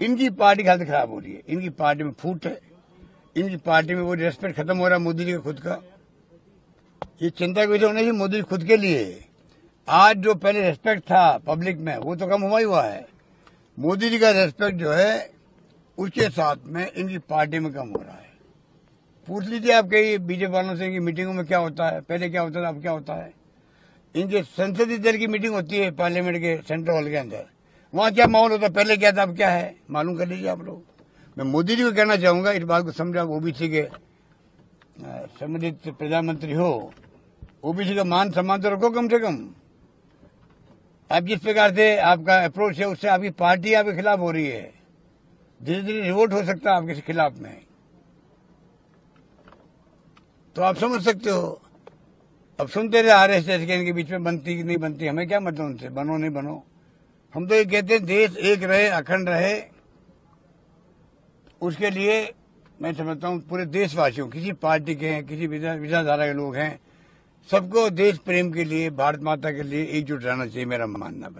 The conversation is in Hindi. इनकी पार्टी की हालत खराब हो रही है, इनकी पार्टी में फूट है, इनकी पार्टी में वो रेस्पेक्ट खत्म हो रहा है मोदी जी का खुद का। ये चिंता का विषय होना चाहिए मोदी खुद के लिए। आज जो पहले रेस्पेक्ट था पब्लिक में वो तो कम हुआ ही हुआ है, मोदी जी का रेस्पेक्ट जो है उसके साथ में इनकी पार्टी में कम हो रहा है। पूछ लीजिए आप कहीं बीजेपी वालों से इनकी मीटिंगों में क्या होता है, पहले क्या होता था अब क्या होता है। इनके संसदीय दल की मीटिंग होती है पार्लियामेंट के सेंट्रल हॉल के अंदर, वहाँ क्या माहौल होता है, पहले क्या था अब क्या है, मालूम कर लीजिए आप लोग। मैं मोदी जी को कहना चाहूँगा इस बात को समझा, ओबीसी के सम्मिलित प्रधानमंत्री हो, ओबीसी का मान सम्मान तो रखो कम से कम। आप जिस प्रकार से आपका अप्रोच है उससे आपकी पार्टी आपके खिलाफ हो रही है, धीरे धीरे रिवोल्ट हो सकता है आपके खिलाफ में, तो आप समझ सकते हो। अब सुनते रहे RSS के इनके बीच में बनती कि नहीं बनती, हमें क्या मतलब उनसे, बनो नहीं बनो। हम तो ये कहते हैं देश एक रहे, अखंड रहे, उसके लिए मैं समझता हूँ पूरे देशवासियों, किसी पार्टी के हैं, किसी विचारधारा के लोग हैं, सबको देश प्रेम के लिए, भारत माता के लिए एकजुट रहना चाहिए, मेरा मानना है।